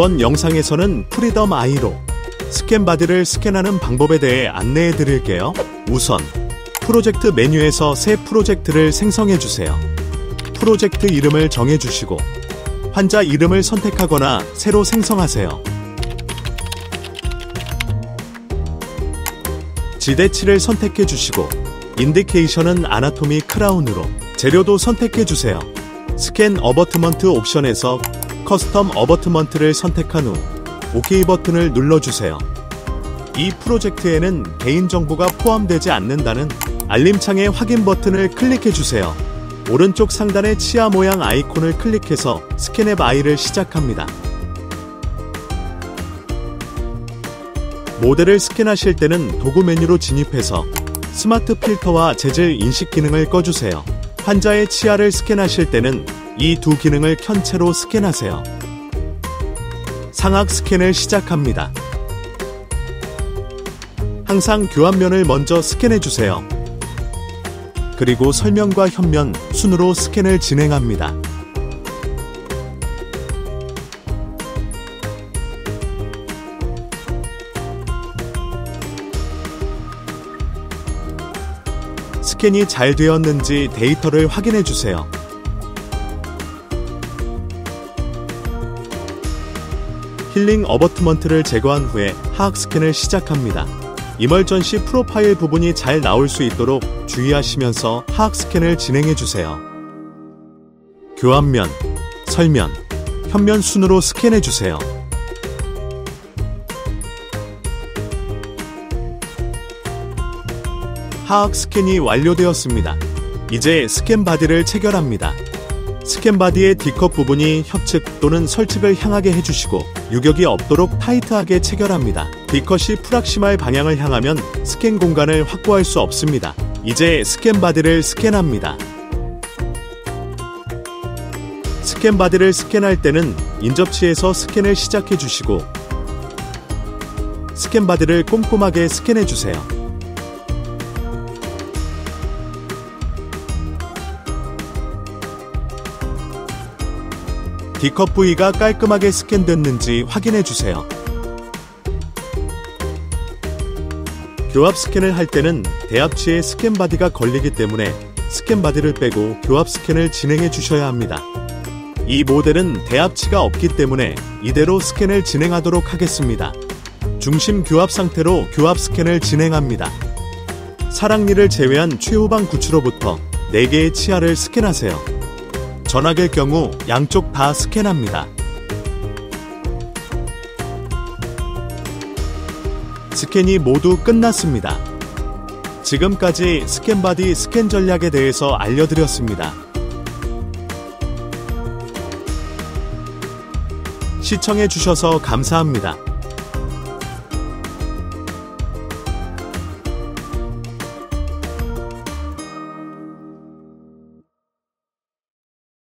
이번 영상에서는 프리덤 아이로 스캔바디를 스캔하는 방법에 대해 안내해 드릴게요. 우선 프로젝트 메뉴에서 새 프로젝트를 생성해 주세요. 프로젝트 이름을 정해 주시고 환자 이름을 선택하거나 새로 생성하세요. 지대치를 선택해 주시고 인디케이션은 아나토미 크라운으로 재료도 선택해 주세요. 스캔 어버트먼트 옵션에서 커스텀 어버트먼트를 선택한 후 OK 버튼을 눌러주세요. 이 프로젝트에는 개인정보가 포함되지 않는다는 알림창의 확인 버튼을 클릭해주세요. 오른쪽 상단의 치아 모양 아이콘을 클릭해서 스캔앱 아이를 시작합니다. 모델을 스캔하실 때는 도구 메뉴로 진입해서 스마트 필터와 재질 인식 기능을 꺼주세요. 환자의 치아를 스캔하실 때는 이 두 기능을 켠 채로 스캔하세요. 상악 스캔을 시작합니다. 항상 교합면을 먼저 스캔해주세요. 그리고 설면과 협면 순으로 스캔을 진행합니다. 스캔이 잘 되었는지 데이터를 확인해주세요. 힐링 어버트먼트를 제거한 후에 하악 스캔을 시작합니다. 이멀전시 프로파일 부분이 잘 나올 수 있도록 주의하시면서 하악 스캔을 진행해주세요. 교합면, 설면, 협면 순으로 스캔해주세요. 하악 스캔이 완료되었습니다. 이제 스캔바디를 체결합니다. 스캔바디의 디컵 부분이 협측 또는 설측을 향하게 해주시고 유격이 없도록 타이트하게 체결합니다. 디컷이 프락시마의 방향을 향하면 스캔 공간을 확보할 수 없습니다. 이제 스캔바디를 스캔합니다. 스캔바디를 스캔할 때는 인접치에서 스캔을 시작해주시고 스캔바디를 꼼꼼하게 스캔해주세요. 디컵 부위가 깔끔하게 스캔됐는지 확인해주세요. 교합 스캔을 할 때는 대합치에 스캔바디가 걸리기 때문에 스캔바디를 빼고 교합 스캔을 진행해 주셔야 합니다. 이 모델은 대합치가 없기 때문에 이대로 스캔을 진행하도록 하겠습니다. 중심 교합 상태로 교합 스캔을 진행합니다. 사랑니를 제외한 최후방 구치로부터 4개의 치아를 스캔하세요. 전악일 경우 양쪽 다 스캔합니다. 스캔이 모두 끝났습니다. 지금까지 스캔바디 스캔 전략에 대해서 알려드렸습니다. 시청해주셔서 감사합니다.